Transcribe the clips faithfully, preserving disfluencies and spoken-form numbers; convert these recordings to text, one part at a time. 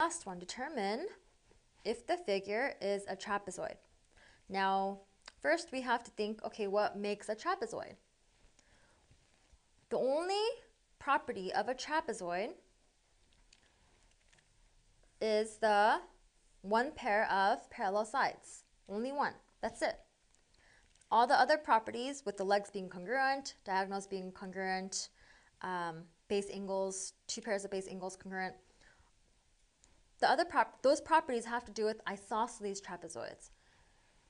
Last one, determine if the figure is a trapezoid. Now, first we have to think, okay, what makes a trapezoid? The only property of a trapezoid is the one pair of parallel sides. Only one. That's it. All the other properties, with the legs being congruent, diagonals being congruent, um, base angles, two pairs of base angles congruent, the other prop those properties have to do with isosceles trapezoids.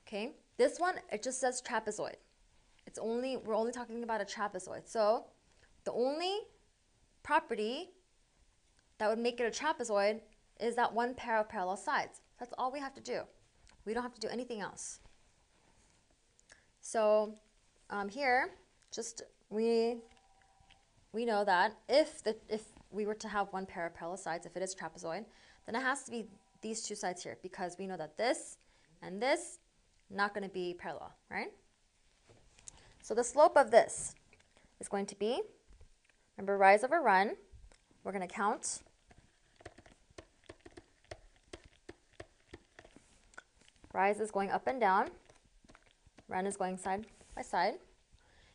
Okay, this one, it just says trapezoid. It's only we're only talking about a trapezoid. So the only property that would make it a trapezoid is that one pair of parallel sides. That's all we have to do. We don't have to do anything else. So um, here, just we we know that if the if we were to have one pair of parallel sides, if it is trapezoid, then it has to be these two sides here, because we know that this and this not going to be parallel, right? So the slope of this is going to be, remember, rise over run. We're going to count rise is going up and down, run is going side by side.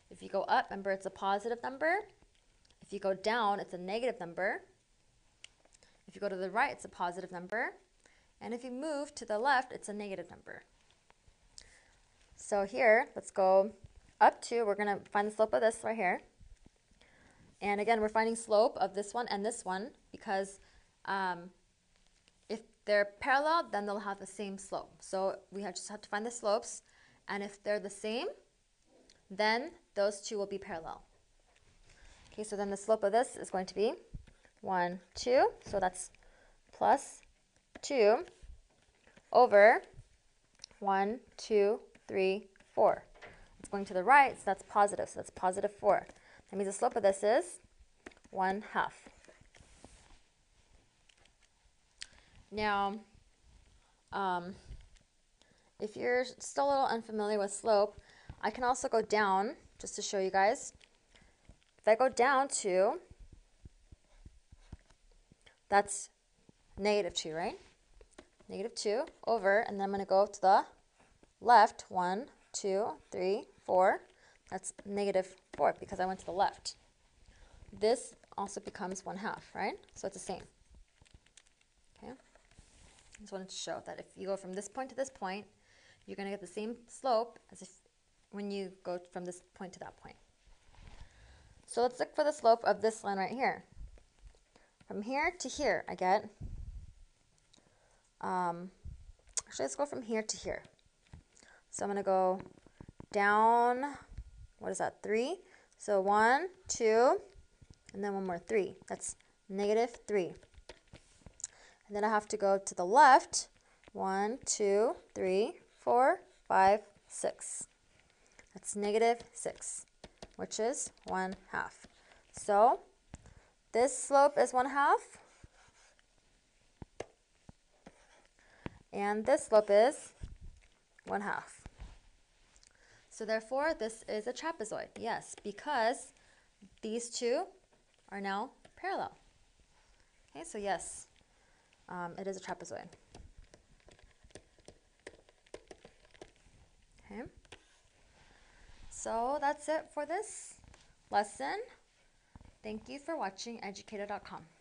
If you go up, remember, it's a positive number. If you go down, it's a negative number. If you go to the right, it's a positive number. And if you move to the left, it's a negative number. So here, let's go up to, we're going to find the slope of this right here. And again, we're finding slope of this one and this one, because um, if they're parallel, then they'll have the same slope. So we have, just have to find the slopes. And if they're the same, then those two will be parallel. Okay, so then the slope of this is going to be one, two, so that's plus two over one, two, three, four. It's going to the right, so that's positive, so that's positive four. That means the slope of this is one half. Now, um, if you're still a little unfamiliar with slope, I can also go down just to show you guys. If I go down to, that's negative two, right? Negative two over, and then I'm going to go to the left, one, two, three, four. That's negative four because I went to the left. This also becomes one half, right? So it's the same. Okay. I just wanted to show that if you go from this point to this point, you're going to get the same slope as if when you go from this point to that point. So let's look for the slope of this line right here. From here to here, I get, um, actually let's go from here to here. So I'm going to go down, what is that, three? So one, two, and then one more, three. That's negative three. And then I have to go to the left, one, two, three, four, five, six. That's negative six, which is one half. So this slope is one half, and this slope is one half. So therefore, this is a trapezoid, yes, because these two are now parallel. Okay, so yes, um, it is a trapezoid. Okay. So that's it for this lesson. Thank you for watching Educator dot com.